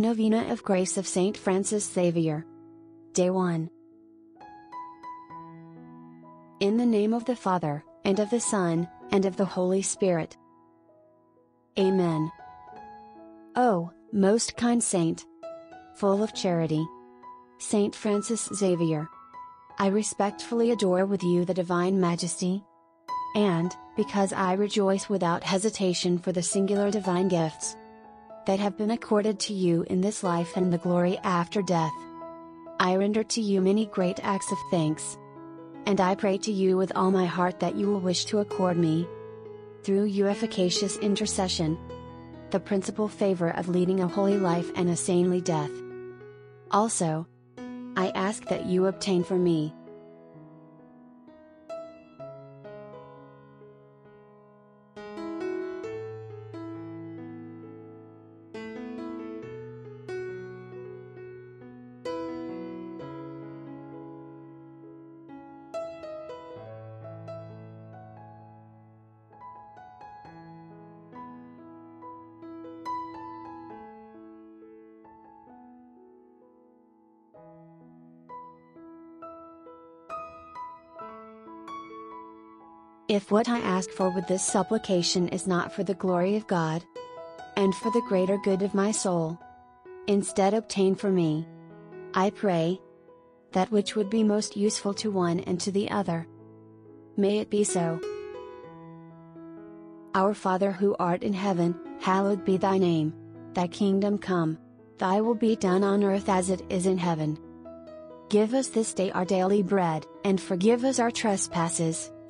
Novena of Grace of St. Francis Xavier. Day 1. In the name of the Father, and of the Son, and of the Holy Spirit. Amen. O, most kind saint, full of charity, St. Francis Xavier, I respectfully adore with you the Divine Majesty. And, because I rejoice without hesitation for the singular divine gifts that have been accorded to you in this life and the glory after death, I render to you many great acts of thanks. And I pray to you with all my heart that you will wish to accord me, through your efficacious intercession, the principal favor of leading a holy life and a saintly death. Also, I ask that you obtain for me if what I ask for with this supplication is not for the glory of God, and for the greater good of my soul, instead obtain for me, I pray, that which would be most useful to one and to the other. May it be so. Our Father who art in heaven, hallowed be thy name. Thy kingdom come, thy will be done on earth as it is in heaven. Give us this day our daily bread, and forgive us our trespasses,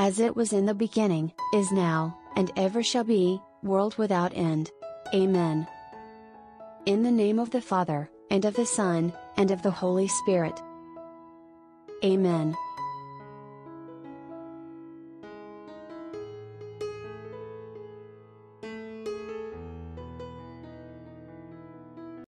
As it was in the beginning, is now, and ever shall be, world without end. Amen. In the name of the Father, and of the Son, and of the Holy Spirit. Amen.